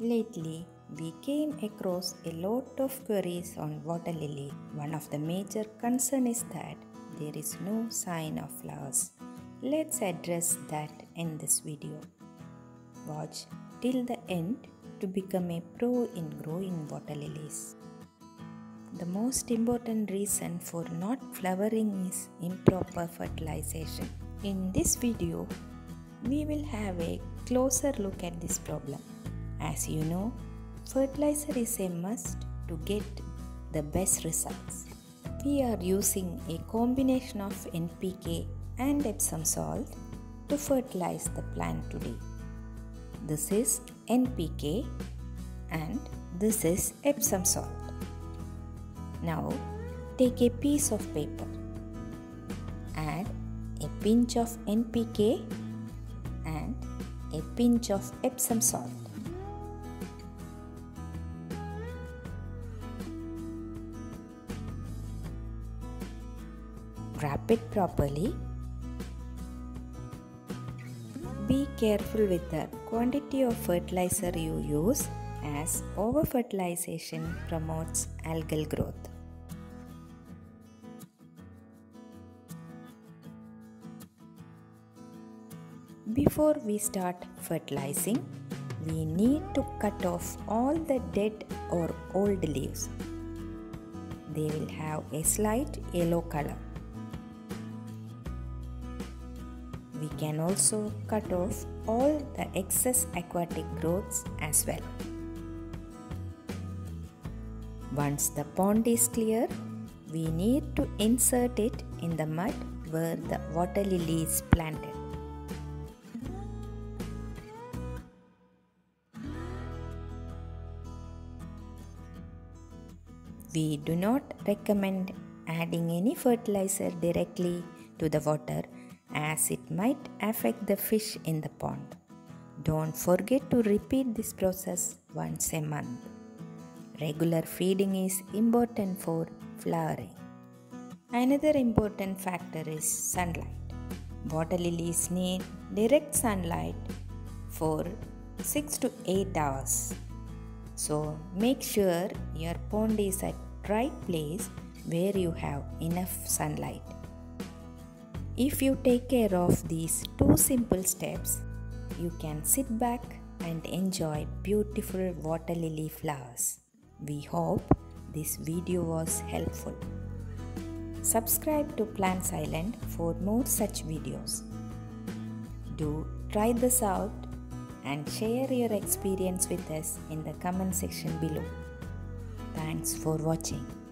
Lately, we came across a lot of queries on water lily. One of the major concerns is that there is no sign of flowers. Let's address that in this video. Watch till the end to become a pro in growing water lilies. The most important reason for not flowering is improper fertilization. In this video, we will have a closer look at this problem. As you know, fertilizer is a must to get the best results. We are using a combination of NPK and Epsom salt to fertilize the plant today. This is NPK and this is Epsom salt. Now take a piece of paper, add a pinch of NPK and a pinch of Epsom salt. Wrap it properly. Be careful with the quantity of fertilizer you use, as over-fertilization promotes algal growth. Before we start fertilizing, we need to cut off all the dead or old leaves. They will have a slight yellow color. We can also cut off all the excess aquatic growths as well. Once the pond is clear, we need to insert it in the mud where the water lily is planted. We do not recommend adding any fertilizer directly to the water, as it might affect the fish in the pond. Don't forget to repeat this process once a month. Regular feeding is important for flowering. Another important factor is sunlight. Water lilies need direct sunlight for 6 to 8 hours. So make sure your pond is at the right place where you have enough sunlight. If you take care of these two simple steps, you can sit back and enjoy beautiful water lily flowers. We hope this video was helpful. Subscribe to Plants Island for more such videos. Do try this out and share your experience with us in the comment section below. Thanks for watching.